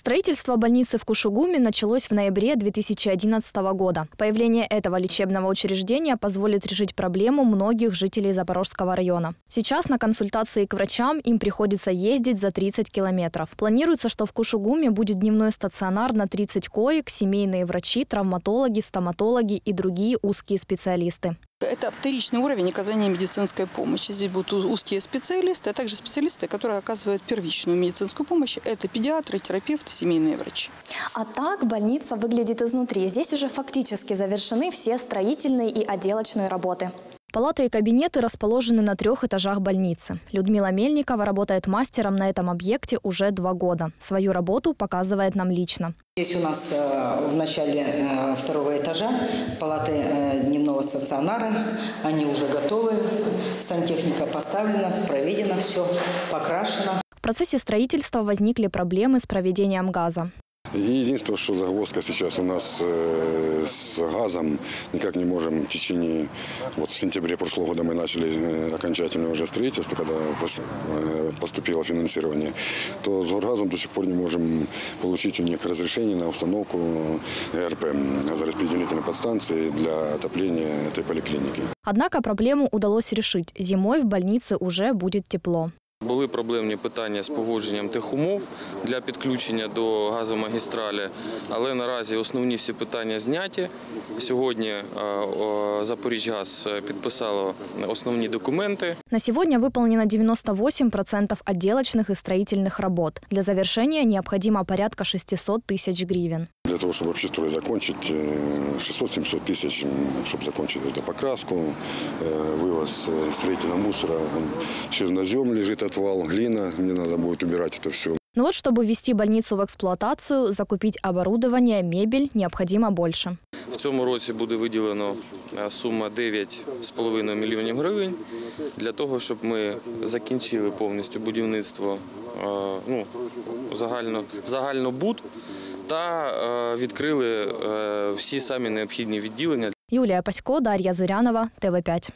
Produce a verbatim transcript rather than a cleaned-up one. Строительство больницы в Кушугуме началось в ноябре две тысячи одиннадцатого года. Появление этого лечебного учреждения позволит решить проблему многих жителей Запорожского района. Сейчас на консультации к врачам им приходится ездить за тридцать километров. Планируется, что в Кушугуме будет дневной стационар на тридцать коек, семейные врачи, травматологи, стоматологи и другие узкие специалисты. Это вторичный уровень оказания медицинской помощи. Здесь будут узкие специалисты, а также специалисты, которые оказывают первичную медицинскую помощь. Это педиатры, терапевты, семейные врачи. А так больница выглядит изнутри. Здесь уже фактически завершены все строительные и отделочные работы. Палаты и кабинеты расположены на трех этажах больницы. Людмила Мельникова работает мастером на этом объекте уже два года. Свою работу показывает нам лично. Здесь у нас в начале второго этажа палаты дневного стационара. Они уже готовы. Сантехника поставлена, проведено все, покрашено. В процессе строительства возникли проблемы с проведением газа. Единственное, что загвоздка сейчас у нас с газом, никак не можем в течение, вот в сентябре прошлого года мы начали окончательное уже строительство, когда поступило финансирование, то с Горгазом до сих пор не можем получить у них разрешение на установку ГРП, газораспределительной подстанции для отопления этой поликлиники. Однако проблему удалось решить. Зимой в больнице уже будет тепло. Були проблемні питання з погодженням тих умов для підключення до газомагістралі, але наразі основні всі питання зняті. Сьогодні Запорожье Газ підписало основні документи. На сегодня выполнено девяносто восемь процентов отделочных и строительных работ. Для завершения необходимо порядка шестисот тысяч гривен. Для того, чтобы вообще строй закончить, шестьсот-семьсот тысяч, чтобы закончить это покраску, вывоз строительного мусора, чернозем лежит отвал, глина, мне надо будет убирать это все. Но вот чтобы ввести больницу в эксплуатацию, закупить оборудование, мебель необходимо больше. В цьому році буде виділено сума дев'ять з половиною мільйонів гривень для того, щоб ми закінчили повністю будівництво, ну, загально, загальнобуд та відкрили всі самі необхідні відділення. Юлія Пасько, Дар'я Зирянова, Т В п'ять.